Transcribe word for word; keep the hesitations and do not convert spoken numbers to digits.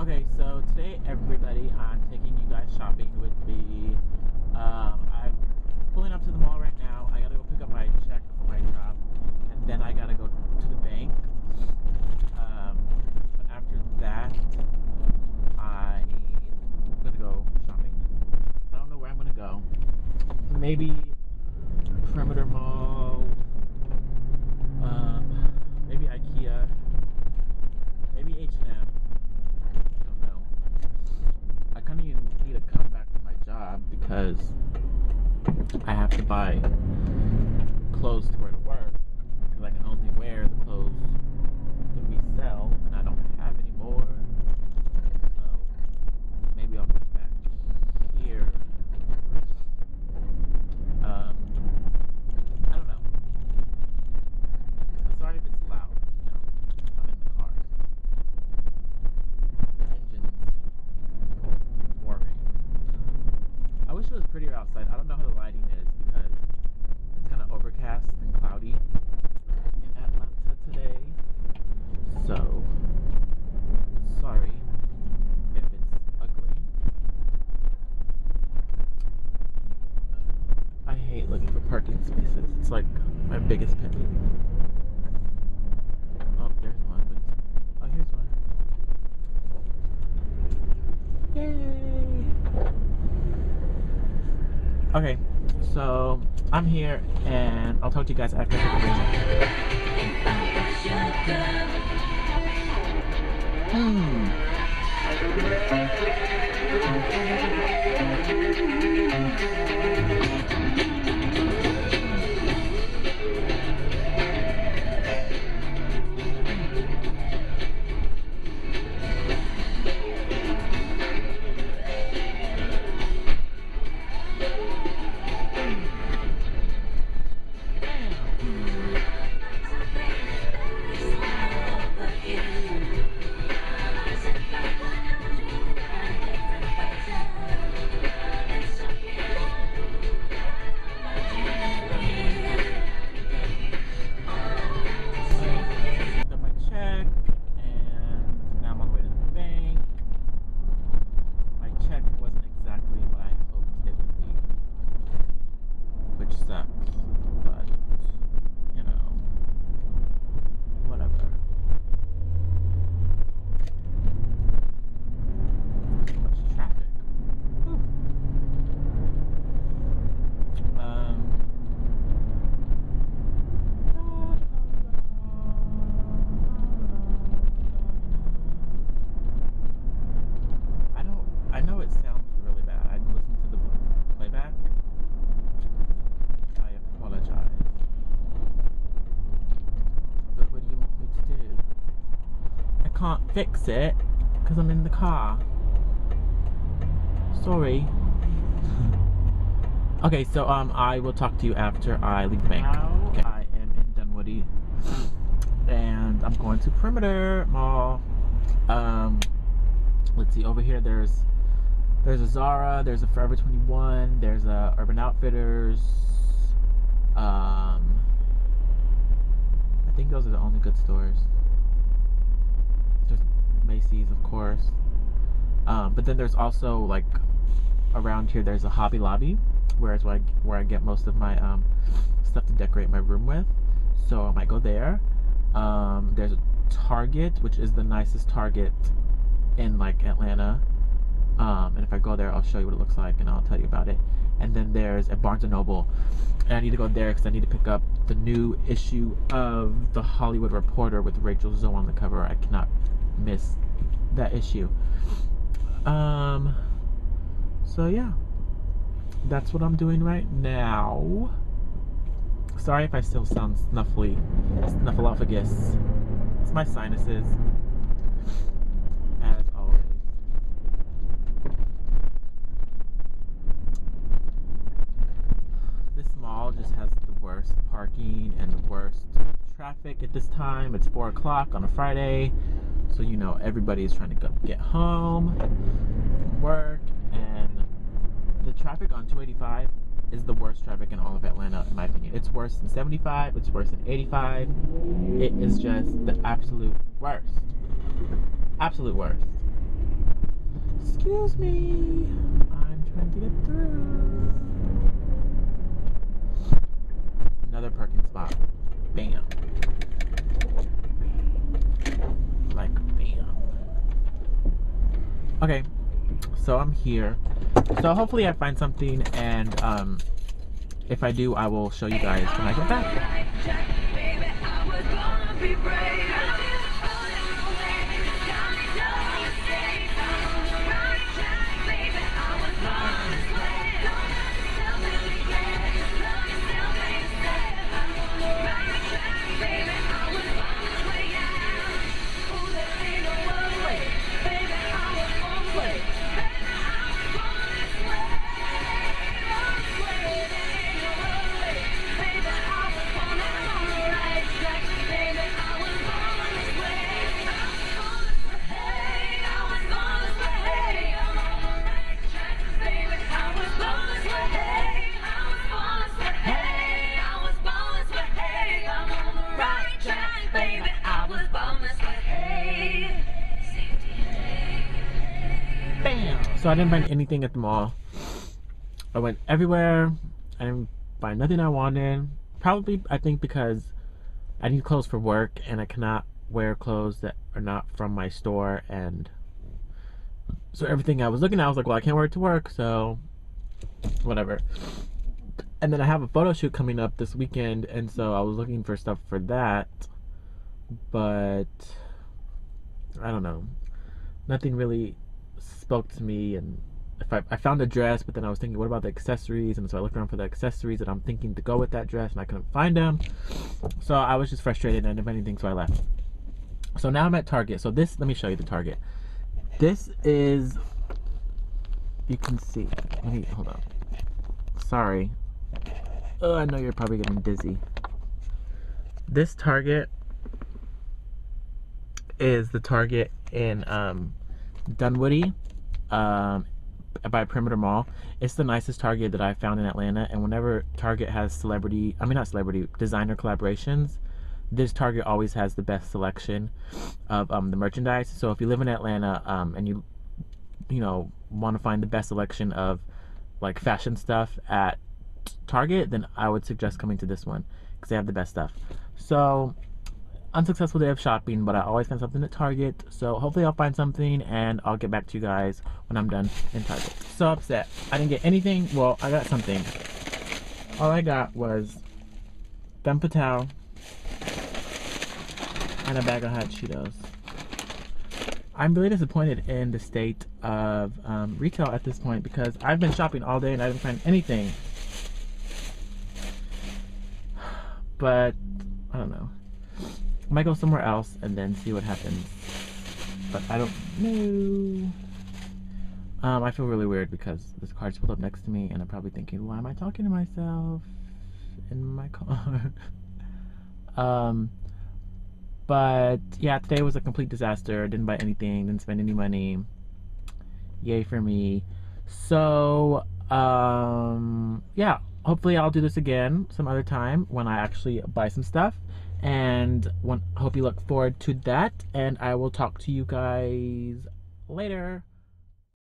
Okay, so today, everybody, I'm taking you guys shopping with me. Um, I'm pulling up to the mall right now. I gotta go pick up my check for my job, and then I gotta go to the bank. Um, but after that, I'm gonna go shopping. I don't know where I'm gonna go. Maybe Perimeter Mall. Um, maybe IKEA. Maybe H and M. I kind of need to come back to my job because I have to buy clothes to wear to work because I can only wear the clothes that we sell and I don't have any more. So maybe I'll come back here. Um, I don't know. I'm sorry if it's loud. You know, I'm in the car. I wish it was prettier outside. I don't know how the lighting is because it's kind of overcast and cloudy in Atlanta today. So, sorry if it's ugly. I hate looking for parking spaces. It's like my biggest pet peeve. Oh, there's one. But oh, here's one. Yay! Okay, so I'm here and I'll talk to you guys after break. Fix it because I'm in the car. Sorry. Okay, so um, I will talk to you after I leave the bank. Now okay. I am in Dunwoody, and I'm going to Perimeter Mall. Um, let's see. Over here, there's there's a Zara, there's a Forever twenty-one, there's a Urban Outfitters. Um, I think those are the only good stores. Macy's, of course, um, but then there's also, like, around here there's a Hobby Lobby, where it's where I, where I get most of my um, stuff to decorate my room with, so I might go there. Um, there's a Target, which is the nicest Target in, like, Atlanta, um, and if I go there I'll show you what it looks like and I'll tell you about it. And then there's a Barnes and Noble, and I need to go there because I need to pick up the new issue of the Hollywood Reporter with Rachel Zoe on the cover. I cannot miss that issue. Um so yeah, that's what I'm doing right now. Sorry if I still sound snuffly, snuffleupagus. It's my sinuses, as always. This mall just has the worst parking and the worst traffic at this time. It's four o'clock on a Friday. So, you know, everybody's trying to go, get home from work, and the traffic on two eighty-five is the worst traffic in all of Atlanta, in my opinion. It's worse than seventy-five, it's worse than eighty-five. It is just the absolute worst. Absolute worst. Excuse me. I'm trying to get through. Another parking spot. Bam. Like, bam. Okay. So I'm here. So hopefully I find something, and um, if I do, I will show you guys when I get back. So I didn't find anything at the mall. I went everywhere. I didn't find nothing I wanted. Probably, I think, because I need clothes for work, and I cannot wear clothes that are not from my store. And so everything I was looking at, I was like, well, I can't wear it to work, so whatever. And then I have a photo shoot coming up this weekend, and so I was looking for stuff for that. But I don't know. Nothing really spoke to me. And if I, I found a dress, but then I was thinking, what about the accessories? And so I looked around for the accessories that I'm thinking to go with that dress, and I couldn't find them. So I was just frustrated, and I didn't find anything, so I left. So now I'm at Target. So this, let me show you the Target. This is, you can see, wait, hold on, sorry. Oh, I know you're probably getting dizzy. This Target is the Target in um Dunwoody, um, by Perimeter Mall. It's the nicest Target that I found in Atlanta, and whenever Target has celebrity, I mean not celebrity, designer collaborations, this Target always has the best selection of um, the merchandise. So if you live in Atlanta um, and you, you know, want to find the best selection of like fashion stuff at Target, then I would suggest coming to this one because they have the best stuff. So unsuccessful day of shopping, but I always find something at Target. So hopefully I'll find something, and I'll get back to you guys when I'm done in Target. So upset. I didn't get anything. Well, I got something. All I got was Dum Patel and a bag of hot Cheetos. I'm really disappointed in the state of um, retail at this point, because I've been shopping all day and I didn't find anything. But I don't know. I might go somewhere else and then see what happens, but I don't know. Um, I feel really weird because this car's pulled up next to me, and I'm probably thinking, why am I talking to myself in my car? um, but yeah, today was a complete disaster. I didn't buy anything, didn't spend any money. Yay for me. So um, yeah, hopefully I'll do this again some other time when I actually buy some stuff. And I hope you look forward to that, and I will talk to you guys later.